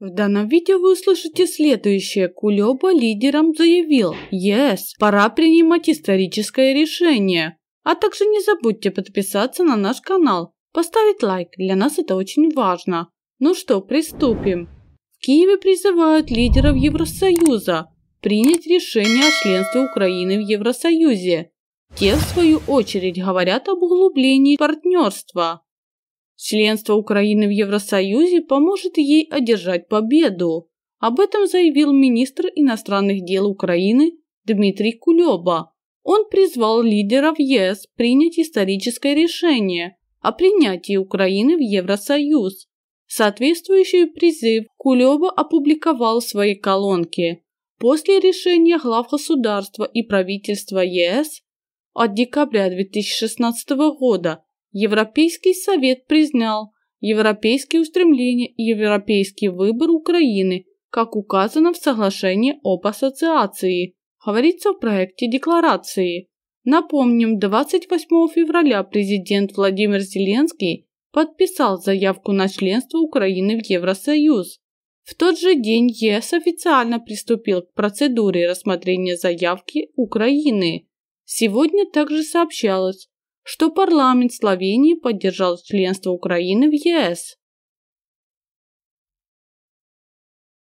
В данном видео вы услышите следующее. Кулеба лидерам заявил: ЕС, пора принимать историческое решение. А также не забудьте подписаться на наш канал, поставить лайк, для нас это очень важно. Ну что, приступим. В Киеве призывают лидеров Евросоюза принять решение о членстве Украины в Евросоюзе. Те, в свою очередь, говорят об углублении партнерства. Членство Украины в Евросоюзе поможет ей одержать победу. Об этом заявил министр иностранных дел Украины Дмитрий Кулеба. Он призвал лидеров ЕС принять историческое решение о принятии Украины в Евросоюз. Соответствующий призыв Кулеба опубликовал в своей колонке. После решения глав государства и правительства ЕС от декабря 2016 года Европейский совет признал европейские устремления и европейский выбор Украины, как указано в соглашении об ассоциации, говорится в проекте декларации. Напомним, 28 февраля президент Владимир Зеленский подписал заявку на членство Украины в Евросоюз. В тот же день ЕС официально приступил к процедуре рассмотрения заявки Украины. Сегодня также сообщалось, что парламент Словении поддержал членство Украины в ЕС.